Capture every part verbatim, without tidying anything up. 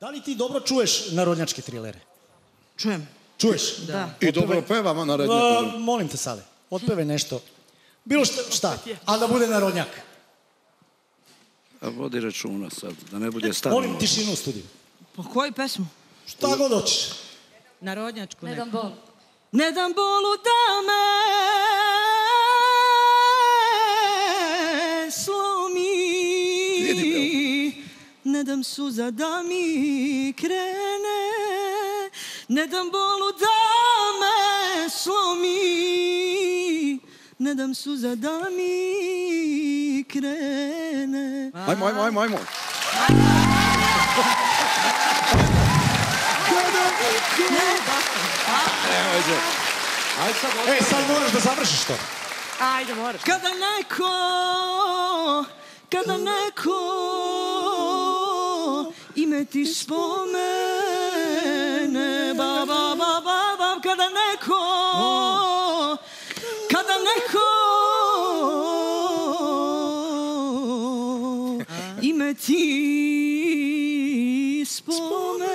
Da li ti dobro čuješ narodnjačke trilere? Čujem. Čuješ? Da. I dobro pevamo narodnje trilere. Molim te, Sale, otpevaj nešto. Bilo šta, ali da bude narodnjak. Vodi računa sad, da ne bude staro. Molim tišinu u studiju. Po koju pesmu? Šta god hoćeš. Narodnjačku neku. Ne dam bol. Ne dam bolu da me slomi. Ne dam suza da mi krene. Ne dam bolu da me slomi. Ne dam suza da mi krene. Ajmo, ajmo, ajmo, ajmo. E, sad moraš da završiš to. Ajde, moraš. Kada neko, kada neko ime ti spomene, ba, ba, ba, ba, ba, kada neko, kada neko ime ti spomene.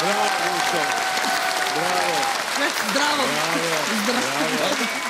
Bravo! Bravo! Bravo! Bravo!